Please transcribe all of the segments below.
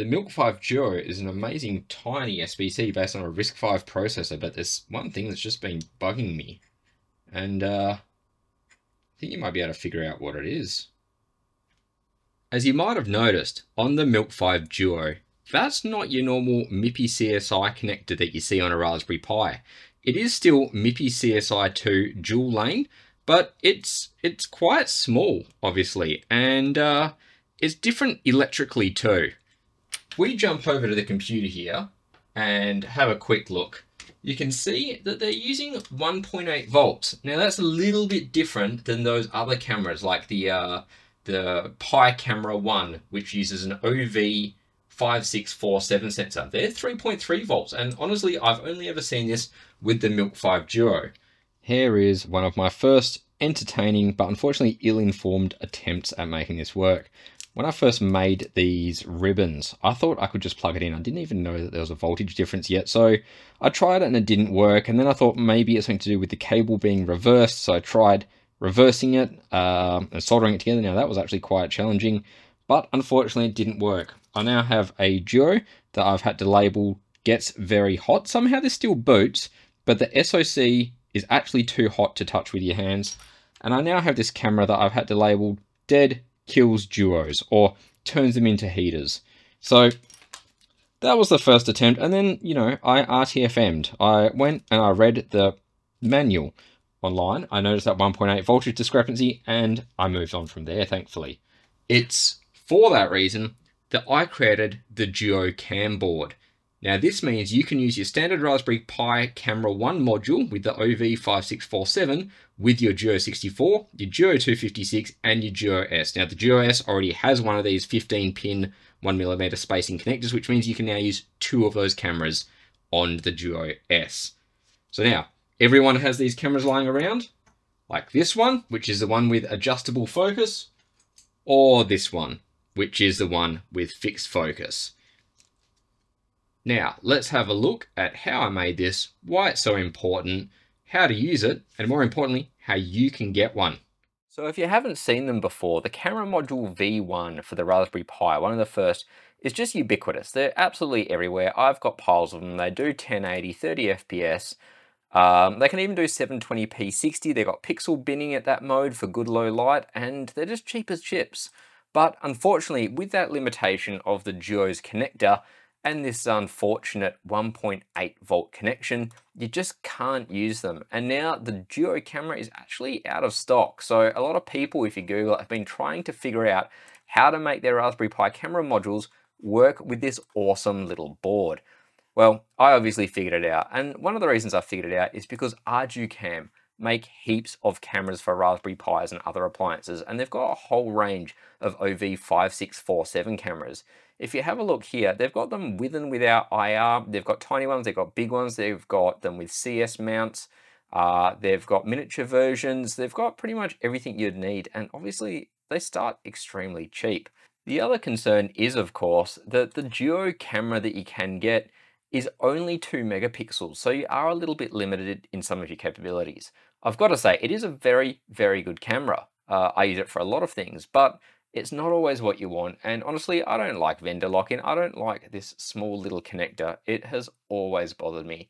The Milk-V Duo is an amazing tiny SBC based on a RISC-V processor, but there's one thing that's just been bugging me, and I think you might be able to figure out what it is. As you might have noticed, on the Milk-V Duo, that's not your normal MIPI-CSI connector that you see on a Raspberry Pi. It is still MIPI-CSI2 dual lane, but it's quite small, obviously, and it's different electrically too. We jump over to the computer here and have a quick look. You can see that they're using 1.8 volts. Now that's a little bit different than those other cameras, like the Pi Camera 1, which uses an OV5647 sensor. They're 3.3 volts, and honestly, I've only ever seen this with the Milk-V Duo. Here is one of my first entertaining, but unfortunately ill-informed attempts at making this work. When I first made these ribbons, I thought I could just plug it in. I didn't even know that there was a voltage difference yet. So I tried it and it didn't work. And then I thought maybe it's something to do with the cable being reversed. So I tried reversing it and soldering it together. Now that was actually quite challenging, but unfortunately it didn't work. I now have a Duo that I've had to label gets very hot. Somehow this still boots, but the SoC is actually too hot to touch with your hands. And I now have this camera that I've had to label dead kills duos, or turns them into heaters. So that was the first attempt, and then, you know, I RTFM'd. I went and I read the manual online. I noticed that 1.8 voltage discrepancy, and I moved on from there, thankfully. It's for that reason that I created the Duo Cam Board. Now this means you can use your standard Raspberry Pi Camera 1 module with the OV5647 with your Duo 64, your Duo 256 and your Duo S. Now the Duo S already has one of these 15 pin 1mm spacing connectors, which means you can now use two of those cameras on the Duo S. So now everyone has these cameras lying around, like this one, which is the one with adjustable focus, or this one, which is the one with fixed focus. Now, let's have a look at how I made this, why it's so important, how to use it, and more importantly, how you can get one. So if you haven't seen them before, the camera module V1 for the Raspberry Pi, one of the first, is just ubiquitous. They're absolutely everywhere. I've got piles of them. They do 1080, 30 FPS. They can even do 720p 60. They've got pixel binning at that mode for good low light, and they're just cheap as chips. But unfortunately, with that limitation of the Duo's connector, and this unfortunate 1.8 volt connection, you just can't use them. And now the Duo camera is actually out of stock. So a lot of people, if you Google it, have been trying to figure out how to make their Raspberry Pi camera modules work with this awesome little board. Well, I obviously figured it out. And one of the reasons I figured it out is because ArduCam make heaps of cameras for Raspberry Pis and other appliances, and they've got a whole range of OV5647 cameras. If you have a look here, they've got them with and without IR. They've got tiny ones, they've got big ones, they've got them with CS mounts, they've got miniature versions, they've got pretty much everything you'd need, and obviously they start extremely cheap. The other concern is, of course, that the Duo camera that you can get is only 2 megapixels, so you are a little bit limited in some of your capabilities. I've got to say, it is a very, very good camera. I use it for a lot of things, but it's not always what you want, and honestly, I don't like vendor lock-in. I don't like this small little connector. It has always bothered me.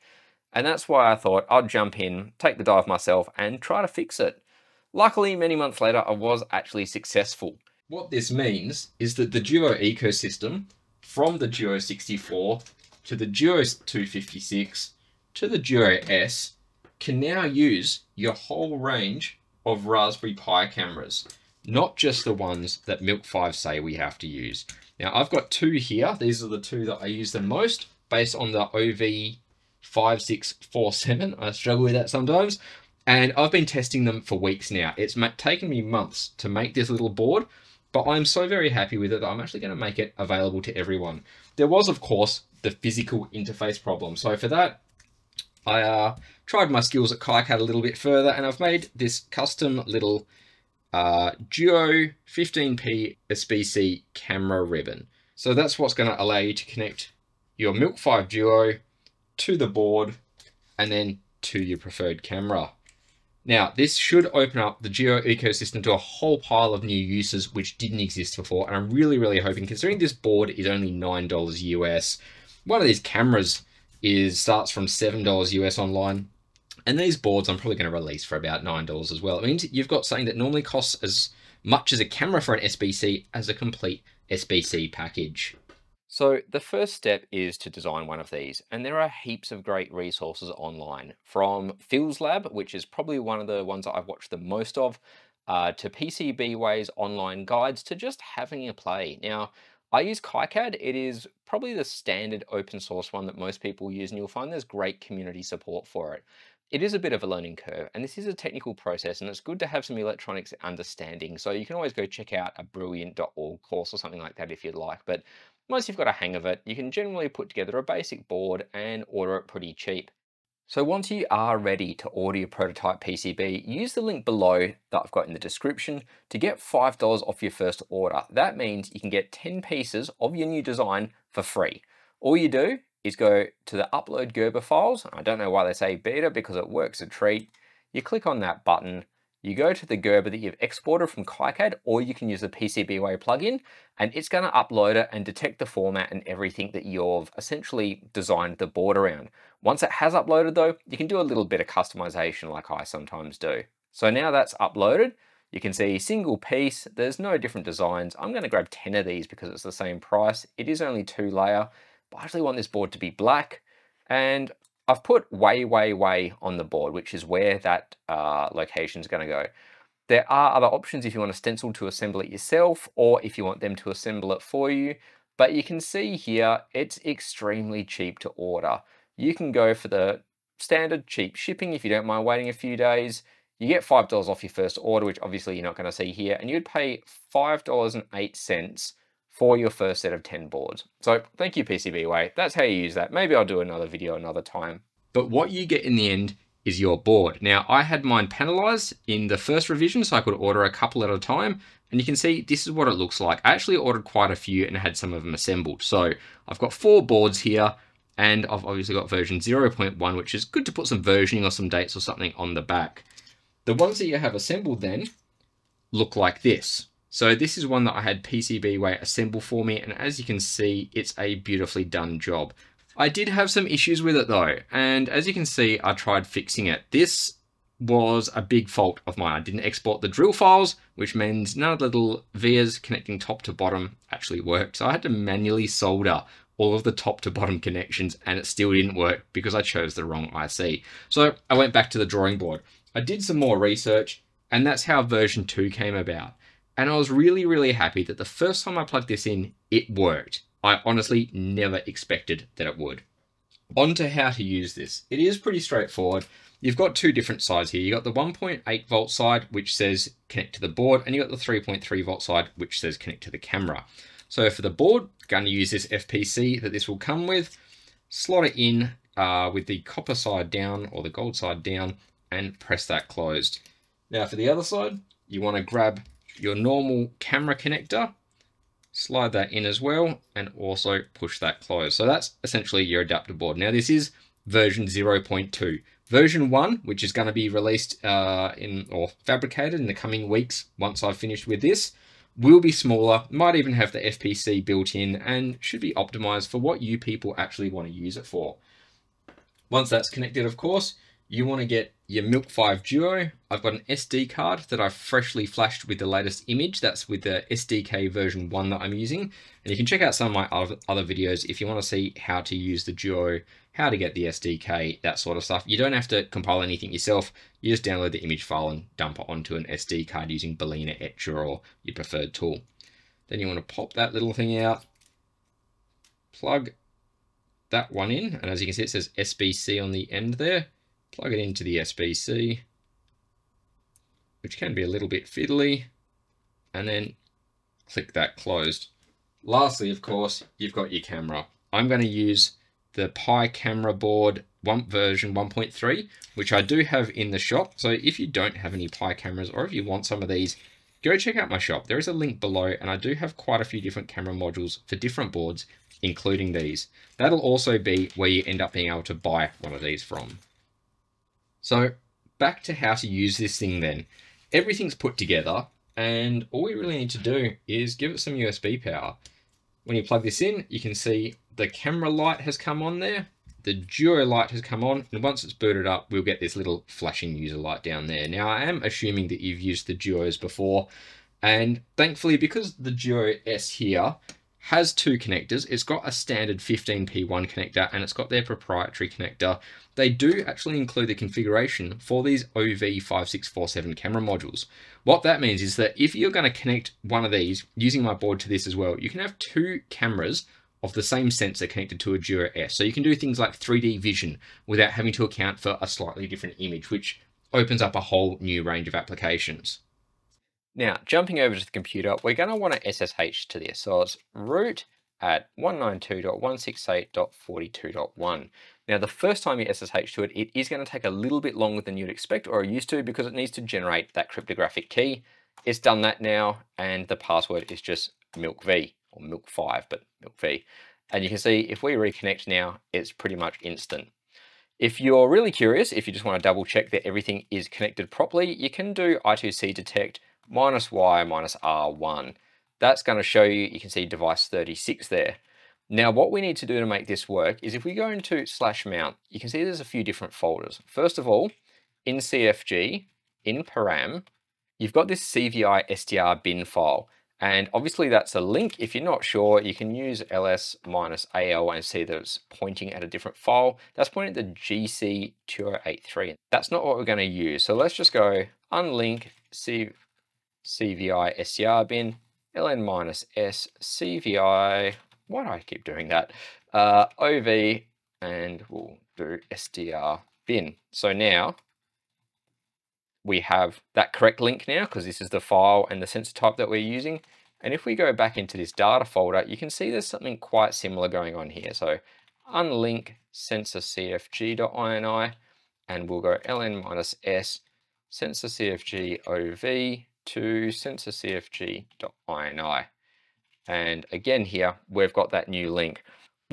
And that's why I thought I'd jump in, take the dive myself, and try to fix it. Luckily, many months later, I was actually successful. What this means is that the Duo ecosystem, from the Duo 64 to the Duo 256 to the Duo S, can now use your whole range of Raspberry Pi cameras, not just the ones that Milk-V say we have to use. Now I've got two here. These are the two that I use the most based on the OV5647. I struggle with that sometimes. And I've been testing them for weeks now. It's taken me months to make this little board, but I'm so very happy with it that I'm actually going to make it available to everyone. There was, of course, the physical interface problem. So for that, I tried my skills at KiCad a little bit further, and I've made this custom little Duo 15p SBC camera ribbon. So that's what's going to allow you to connect your Milk-V Duo to the board and then to your preferred camera. Now, this should open up the Geo ecosystem to a whole pile of new uses which didn't exist before. And I'm really, really hoping, considering this board is only $9 US, one of these cameras starts from $7 US online. And these boards I'm probably going to release for about $9 as well. It means you've got something that normally costs as much as a camera for an SBC as a complete SBC package. So the first step is to design one of these, and there are heaps of great resources online, from Phil's Lab, which is probably one of the ones that I've watched the most of, to PCBWay's online guides, to just having a play. Now, I use KiCad. It is probably the standard open source one that most people use, and you'll find there's great community support for it. It is a bit of a learning curve, and this is a technical process, and it's good to have some electronics understanding. So you can always go check out a brilliant.org course or something like that if you'd like. But once you've got a hang of it, you can generally put together a basic board and order it pretty cheap. So once you are ready to order your prototype PCB, use the link below that I've got in the description to get $5 off your first order. That means you can get 10 pieces of your new design for free. All you do is go to the upload Gerber files. I don't know why they say beta, because it works a treat. You click on that button, you go to the Gerber that you've exported from KiCad, or you can use the PCBWay plugin, and it's going to upload it and detect the format and everything that you've essentially designed the board around. Once it has uploaded though, you can do a little bit of customization like I sometimes do. So now that's uploaded, you can see single piece, there's no different designs. I'm going to grab 10 of these because it's the same price. It is only 2 layer, but I actually want this board to be black, and I've put way on the board, which is where that location is going to go. There are other options if you want a stencil to assemble it yourself, or if you want them to assemble it for you. But you can see here, it's extremely cheap to order. You can go for the standard cheap shipping if you don't mind waiting a few days. You get $5 off your first order, which obviously you're not going to see here, and you'd pay $5.08 for your first set of 10 boards. So thank you, PCBWay. That's how you use that. Maybe I'll do another video another time. But what you get in the end is your board. Now, I had mine panelized in the first revision, so I could order a couple at a time. And you can see this is what it looks like. I actually ordered quite a few and had some of them assembled. So I've got 4 boards here, and I've obviously got version 0.1, which is good to put some versioning or some dates or something on the back. The ones that you have assembled then look like this. So this is one that I had PCBWay assemble for me, and as you can see, it's a beautifully done job. I did have some issues with it though, and as you can see, I tried fixing it. This was a big fault of mine. I didn't export the drill files, which means none of the little vias connecting top to bottom actually worked. So I had to manually solder all of the top to bottom connections, and it still didn't work because I chose the wrong IC. So I went back to the drawing board. I did some more research, and that's how version 2 came about. And I was really, really happy that the first time I plugged this in, it worked. I honestly never expected that it would. On to how to use this. It is pretty straightforward. You've got 2 different sides here. You've got the 1.8 volt side, which says connect to the board, and you've got the 3.3 volt side, which says connect to the camera. So for the board, I'm going to use this FPC that this will come with, slot it in with the copper side down or the gold side down, and press that closed. Now for the other side, you want to grab your normal camera connector, slide that in as well, and also push that close. So that's essentially your adapter board. Now this is version 0.2. Version 1, which is going to be released fabricated in the coming weeks once I've finished with this, will be smaller, might even have the FPC built in, and should be optimized for what you people actually want to use it for. Once that's connected, of course, you want to get your Milk-V Duo. I've got an SD card that I've freshly flashed with the latest image. That's with the SDK version 1 that I'm using. And you can check out some of my other videos if you want to see how to use the Duo, how to get the SDK, that sort of stuff. You don't have to compile anything yourself. You just download the image file and dump it onto an SD card using Balena Etcher or your preferred tool. Then you want to pop that little thing out, plug that one in. And as you can see, it says SBC on the end there. Plug it into the SBC, which can be a little bit fiddly, and then click that closed. Lastly, of course, you've got your camera. I'm going to use the Pi camera board version 1.3, which I do have in the shop. So if you don't have any Pi cameras, or if you want some of these, go check out my shop. There is a link below, and I do have quite a few different camera modules for different boards, including these. That'll also be where you end up being able to buy one of these from. So back to how to use this thing then. Everything's put together, and all we really need to do is give it some USB power. When you plug this in, you can see the camera light has come on there, the Duo light has come on, and once it's booted up, we'll get this little flashing user light down there. Now, I am assuming that you've used the Duos before, and thankfully, because the Duo S here has two connectors, it's got a standard 15p1 connector, and it's got their proprietary connector. They do actually include the configuration for these OV5647 camera modules. What that means is that if you're going to connect one of these using my board to this as well, you can have two cameras of the same sensor connected to a Duo S. So you can do things like 3D vision without having to account for a slightly different image, which opens up a whole new range of applications. Now, jumping over to the computer, we're going to want to SSH to this. So it's root at 192.168.42.1. Now, the first time you SSH to it, it is going to take a little bit longer than you'd expect or are used to because it needs to generate that cryptographic key. It's done that now, and the password is just Milk-V. Or Milk-V, but Milk-V. And you can see if we reconnect now, it's pretty much instant. If you're really curious, if you just want to double check that everything is connected properly, you can do I2C detect -Y -R1. That's going to show you, you can see device 36 there. Now what we need to do to make this work is if we go into /mount, you can see there's a few different folders. First of all, in CFG, in param, you've got this CVI STR bin file. And obviously that's a link. If you're not sure, you can use ls -al and see that it's pointing at a different file. That's pointing at the GC2083. That's not what we're going to use. So let's just go unlink CVI STR bin, ln -s, CVI, why do I keep doing that? OV, and we'll do STR bin. So now, we have that correct link now because this is the file and the sensor type that we're using. And if we go back into this data folder, you can see there's something quite similar going on here. So unlink sensorcfg.ini and we'll go ln -s sensorcfg ov to sensorcfg.ini. And again here, we've got that new link.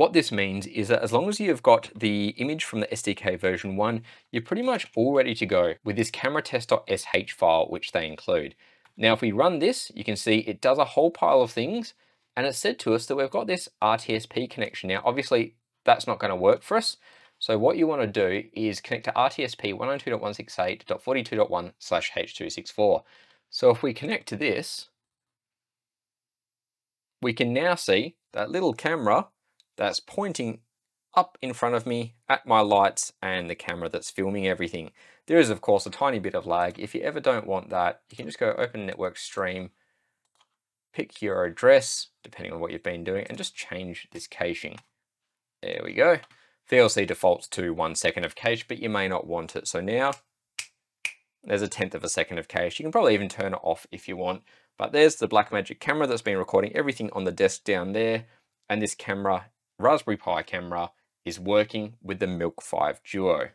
What this means is that as long as you've got the image from the SDK version 1, you're pretty much all ready to go with this camera test.sh file, which they include. Now, if we run this, you can see it does a whole pile of things, and it said to us that we've got this RTSP connection. Now, obviously, that's not going to work for us. So what you want to do is connect to RTSP 192.168.42.1/H264. So if we connect to this, we can now see that little camera that's pointing up in front of me at my lights and the camera that's filming everything. There is, of course, a tiny bit of lag. If you ever don't want that, you can just go open network stream, pick your address, depending on what you've been doing, and just change this caching. There we go. VLC defaults to 1 second of cache, but you may not want it. So now there's a 1/10 of a second of cache. You can probably even turn it off if you want, but there's the Blackmagic camera that's been recording everything on the desk down there, and this camera Raspberry Pi camera is working with the Milk-V Duo.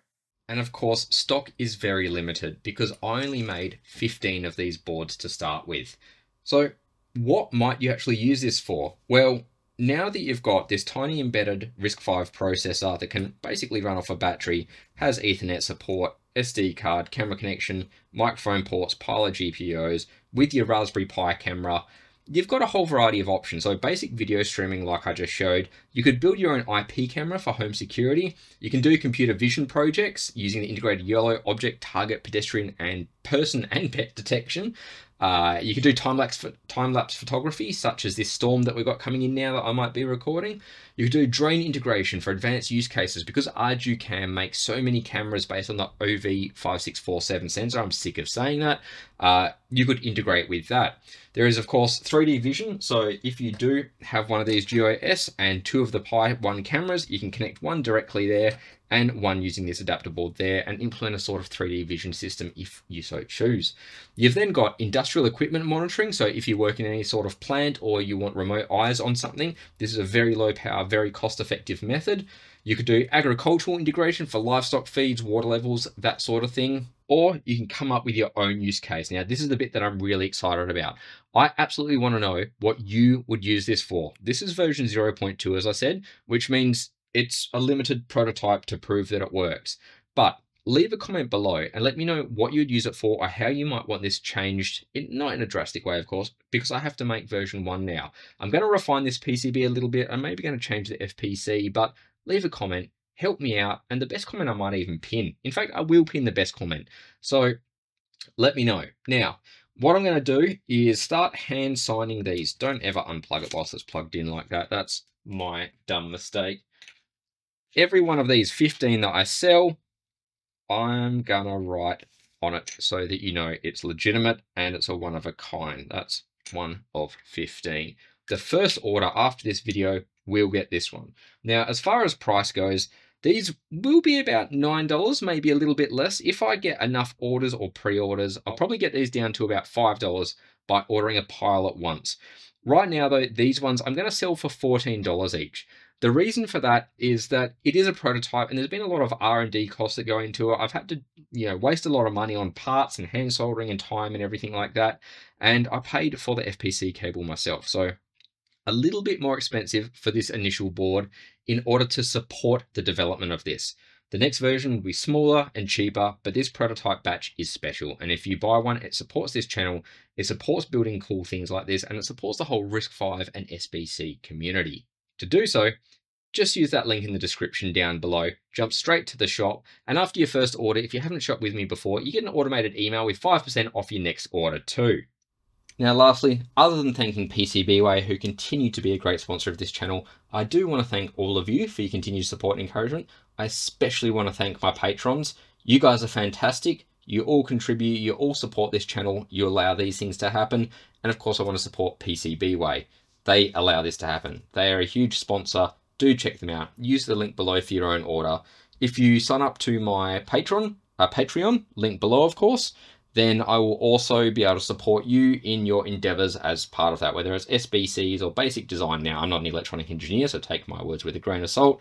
And of course, stock is very limited because I only made 15 of these boards to start with. So what might you actually use this for? Well, now that you've got this tiny embedded RISC-V processor that can basically run off a battery, has Ethernet support, SD card, camera connection, microphone ports, pile of GPUs, with your Raspberry Pi camera, you've got a whole variety of options. So basic video streaming like I just showed, you could build your own IP camera for home security, you can do computer vision projects using the integrated YOLO object, target, pedestrian and person and pet detection. You could do time-lapse photography such as this storm that we've got coming in now that I might be recording. You could do drone integration for advanced use cases because ArduCam makes so many cameras based on the OV5647 sensor. I'm sick of saying that. You could integrate with that. There is, of course, 3D vision. So if you do have one of these Duo S and two of the Pi 1 cameras, you can connect one directly there and one using this adapter board there and implement a sort of 3D vision system if you so choose. You've then got industrial equipment monitoring. So if you work in any sort of plant or you want remote eyes on something, this is a very low power, very cost effective method. You could do agricultural integration for livestock feeds, water levels, that sort of thing. Or you can come up with your own use case. Now, this is the bit that I'm really excited about. I absolutely want to know what you would use this for. This is version 0.2, as I said, which means it's a limited prototype to prove that it works. But leave a comment below and let me know what you'd use it for or how you might want this changed, not in a drastic way, of course, because I have to make version 1 now. I'm going to refine this PCB a little bit. I'm maybe going to change the FPC, but leave a comment, help me out, and the best comment I might even pin. In fact, I will pin the best comment. So let me know. Now, what I'm going to do is start hand signing these. Don't ever unplug it whilst it's plugged in like that. That's my dumb mistake. Every one of these 15 that I sell, I'm gonna write on it so that you know it's legitimate and it's a one of a kind. That's one of 15. The first order after this video will get this one. Now, as far as price goes, these will be about $9, maybe a little bit less. If I get enough orders or pre-orders, I'll probably get these down to about $5 by ordering a pile at once. Right now, though, these ones I'm gonna sell for $14 each. The reason for that is that it is a prototype and there's been a lot of R&D costs that go into it. I've had to, waste a lot of money on parts and hand soldering and time and everything like that. And I paid for the FPC cable myself. So a little bit more expensive for this initial board in order to support the development of this. The next version will be smaller and cheaper, but this prototype batch is special. And if you buy one, it supports this channel, it supports building cool things like this, and it supports the whole RISC-V and SBC community. To do so, just use that link in the description down below, jump straight to the shop, and after your first order, if you haven't shopped with me before, you get an automated email with 5% off your next order too. Now lastly, other than thanking PCBWay, who continue to be a great sponsor of this channel, I do want to thank all of you for your continued support and encouragement. I especially want to thank my patrons. You guys are fantastic. You all contribute, you all support this channel, you allow these things to happen, and of course I want to support PCBWay. They allow this to happen. They are a huge sponsor. Do check them out. Use the link below for your own order. If you sign up to my Patreon, link below, of course, then I will also be able to support you in your endeavors as part of that, whether it's SBCs or basic design. Now, I'm not an electronic engineer, so take my words with a grain of salt,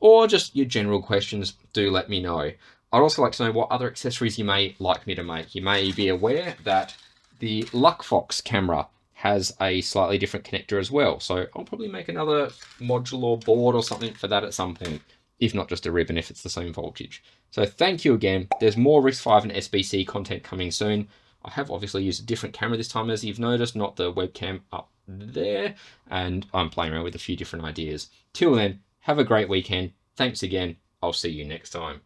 or just your general questions, do let me know. I'd also like to know what other accessories you may like me to make. You may be aware that the Luckfox camera has a slightly different connector as well. So I'll probably make another module or board or something for that at some point, if not just a ribbon, if it's the same voltage. So thank you again. There's more RISC-V and SBC content coming soon. I have obviously used a different camera this time, as you've noticed, not the webcam up there. And I'm playing around with a few different ideas. Till then, have a great weekend. Thanks again. I'll see you next time.